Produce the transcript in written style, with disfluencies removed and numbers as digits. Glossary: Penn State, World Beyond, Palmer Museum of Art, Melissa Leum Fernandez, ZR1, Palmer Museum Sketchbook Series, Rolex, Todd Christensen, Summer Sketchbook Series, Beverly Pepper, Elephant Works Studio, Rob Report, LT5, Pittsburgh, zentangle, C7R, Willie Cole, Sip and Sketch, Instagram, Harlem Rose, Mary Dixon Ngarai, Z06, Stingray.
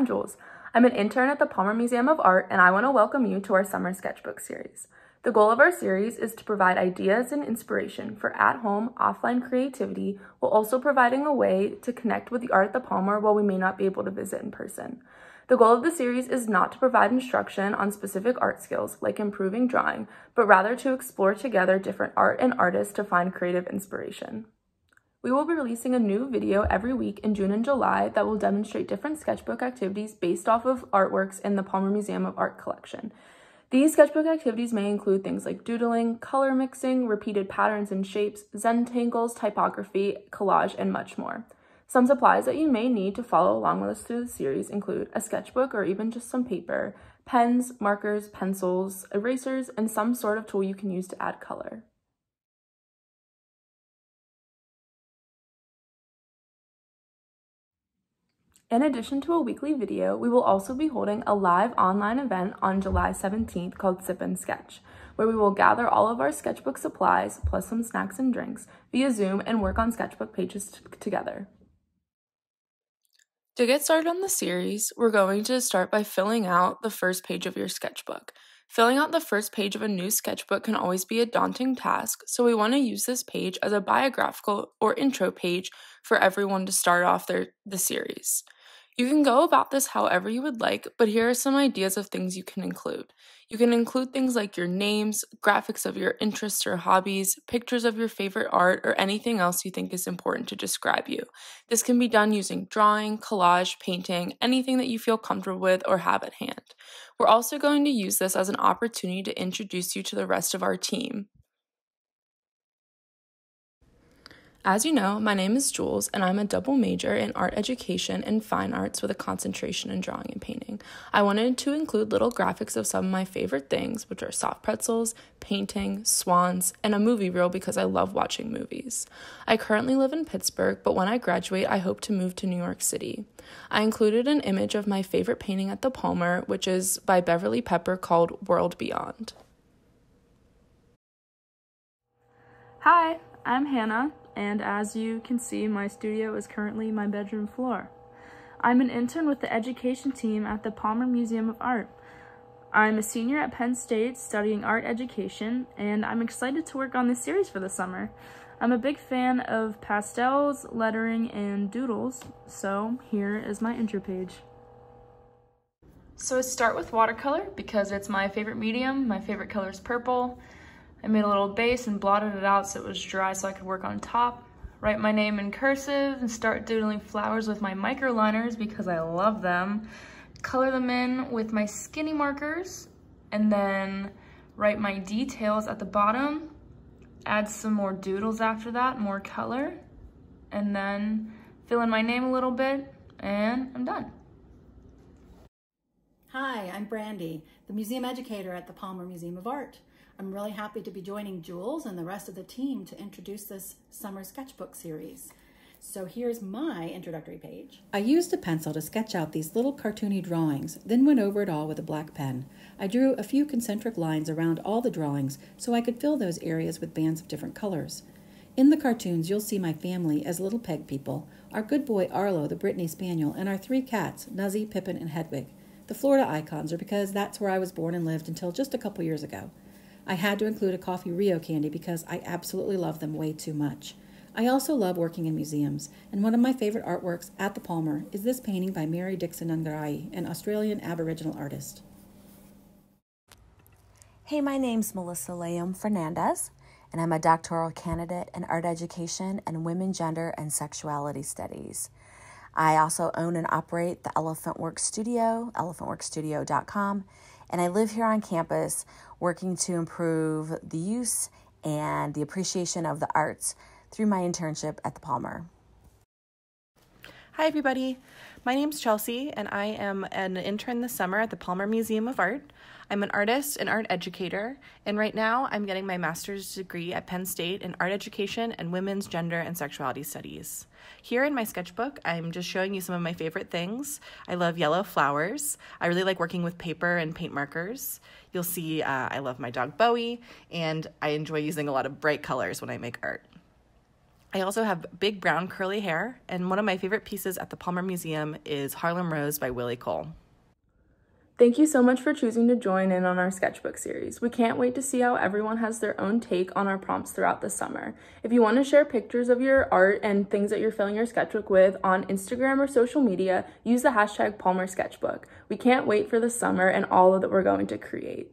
I'm Jules. I'm an intern at the Palmer Museum of Art, and I want to welcome you to our Summer Sketchbook Series. The goal of our series is to provide ideas and inspiration for at-home, offline creativity, while also providing a way to connect with the art at the Palmer while we may not be able to visit in person. The goal of the series is not to provide instruction on specific art skills, like improving drawing, but rather to explore together different art and artists to find creative inspiration. We will be releasing a new video every week in June and July that will demonstrate different sketchbook activities based off of artworks in the Palmer Museum of Art collection. These sketchbook activities may include things like doodling, color mixing, repeated patterns and shapes, zentangles, typography, collage, and much more. Some supplies that you may need to follow along with us through the series include a sketchbook or even just some paper, pens, markers, pencils, erasers, and some sort of tool you can use to add color. In addition to a weekly video, we will also be holding a live online event on July 17th called Sip and Sketch, where we will gather all of our sketchbook supplies, plus some snacks and drinks, via Zoom and work on sketchbook pages together. To get started on the series, we're going to start by filling out the first page of your sketchbook. Filling out the first page of a new sketchbook can always be a daunting task, so we want to use this page as a biographical or intro page for everyone to start off the series. You can go about this however you would like, but here are some ideas of things you can include. You can include things like your names, graphics of your interests or hobbies, pictures of your favorite art, or anything else you think is important to describe you. This can be done using drawing, collage, painting, anything that you feel comfortable with or have at hand. We're also going to use this as an opportunity to introduce you to the rest of our team. As you know, my name is Jules, and I'm a double major in art education and fine arts with a concentration in drawing and painting. I wanted to include little graphics of some of my favorite things, which are soft pretzels, painting, swans, and a movie reel because I love watching movies. I currently live in Pittsburgh, but when I graduate, I hope to move to New York City. I included an image of my favorite painting at the Palmer, which is by Beverly Pepper called World Beyond. Hi, I'm Hannah. And as you can see, my studio is currently my bedroom floor. I'm an intern with the education team at the Palmer Museum of Art. I'm a senior at Penn State studying art education, and I'm excited to work on this series for the summer. I'm a big fan of pastels, lettering, and doodles, so here is my intro page. So I start with watercolor because it's my favorite medium. My favorite color is purple. I made a little base and blotted it out so it was dry so I could work on top. Write my name in cursive and start doodling flowers with my microliners because I love them. Color them in with my skinny markers and then write my details at the bottom. Add some more doodles after that, more color, and then fill in my name a little bit and I'm done. Hi, I'm Brandy, the museum educator at the Palmer Museum of Art. I'm really happy to be joining Jules and the rest of the team to introduce this summer sketchbook series. So here's my introductory page. I used a pencil to sketch out these little cartoony drawings, then went over it all with a black pen. I drew a few concentric lines around all the drawings so I could fill those areas with bands of different colors. In the cartoons, you'll see my family as little peg people, our good boy Arlo, the Brittany Spaniel, and our three cats, Nuzzy, Pippin, and Hedwig. The Florida icons are because that's where I was born and lived until just a couple years ago. I had to include a Coffee Rio candy because I absolutely love them way too much. I also love working in museums, and one of my favorite artworks at the Palmer is this painting by Mary Dixon Ngarai, an Australian Aboriginal artist. Hey, my name's Melissa Leum Fernandez, and I'm a doctoral candidate in art education and women, gender, and sexuality studies. I also own and operate the Elephant Works Studio, elephantworksstudio.com, and I live here on campus working to improve the use and the appreciation of the arts through my internship at the Palmer. Hi everybody, my name's Chelsea and I am an intern this summer at the Palmer Museum of Art. I'm an artist and art educator, and right now I'm getting my master's degree at Penn State in art education and women's gender and sexuality studies. Here in my sketchbook, I'm just showing you some of my favorite things. I love yellow flowers. I really like working with paper and paint markers. You'll see I love my dog Bowie, and I enjoy using a lot of bright colors when I make art. I also have big brown curly hair, and one of my favorite pieces at the Palmer Museum is Harlem Rose by Willie Cole. Thank you so much for choosing to join in on our sketchbook series. We can't wait to see how everyone has their own take on our prompts throughout the summer. If you want to share pictures of your art and things that you're filling your sketchbook with on Instagram or social media, use the hashtag Palmer Sketchbook. We can't wait for the summer and all that we're going to create.